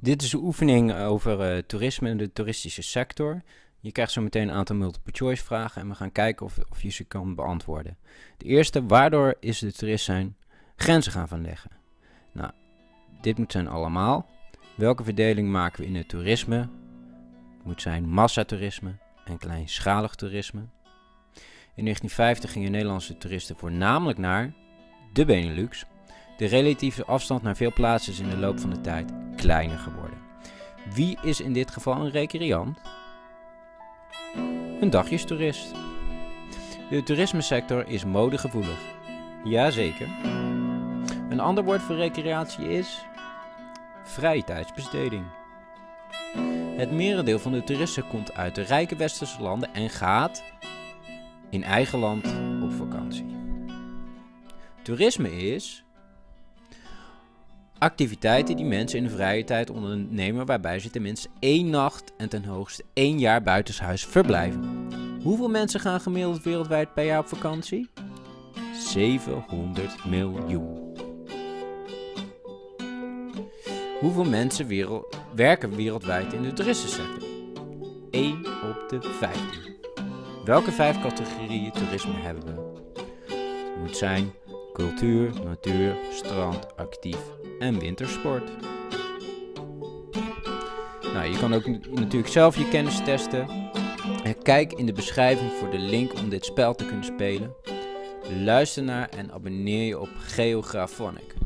Dit is de oefening over toerisme en de toeristische sector. Je krijgt zo meteen een aantal multiple choice vragen en we gaan kijken of je ze kan beantwoorden. De eerste, waardoor is de toerist zijn grenzen gaan verleggen? Nou, dit moet zijn allemaal. Welke verdeling maken we in het toerisme? Het moet zijn massatoerisme en kleinschalig toerisme. In 1950 gingen Nederlandse toeristen voornamelijk naar de Benelux. De relatieve afstand naar veel plaatsen is in de loop van de tijd kleiner geworden. Wie is in dit geval een recreant? Een dagjestoerist. De toerismesector is modegevoelig. Jazeker. Een ander woord voor recreatie is vrije tijdsbesteding. Het merendeel van de toeristen komt uit de rijke westerse landen en gaat in eigen land op vakantie. Toerisme is activiteiten die mensen in de vrije tijd ondernemen waarbij ze tenminste 1 nacht en ten hoogste 1 jaar buitenshuis verblijven. Hoeveel mensen gaan gemiddeld wereldwijd per jaar op vakantie? 700 miljoen. Hoeveel mensen werken wereldwijd in de toeristensector? 1 op de 15. Welke 5 categorieën toerisme hebben we? Het moet zijn cultuur, natuur, strand, actief en wintersport. Nou, je kan ook natuurlijk zelf je kennis testen. Kijk in de beschrijving voor de link om dit spel te kunnen spelen. Luister naar en abonneer je op Geographonic.